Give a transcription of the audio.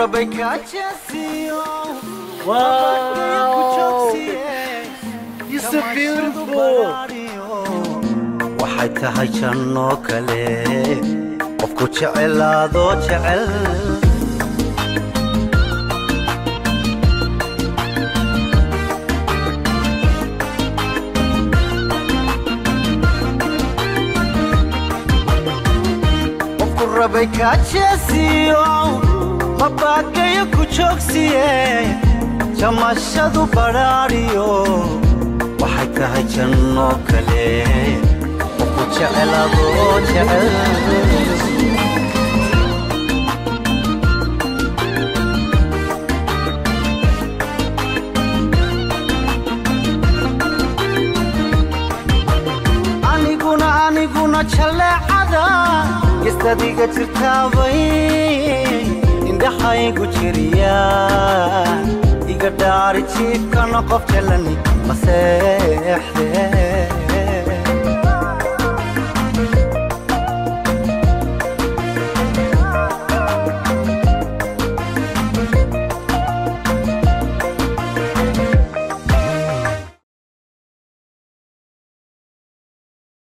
Rebecca Seal. Wow. It's so beautiful. Waxayta hayjan oo kale qofku jecelaado jecel Rebecca Seal. Mabakayo kuchoksie, chamashadu barariyo. Waxay tahay janno kale, qofku jecelado jecel. Aniguna chaleecada istadiga jirta way indhaxaygu jiriya iga dhaari jiifkan qof jalani maseexde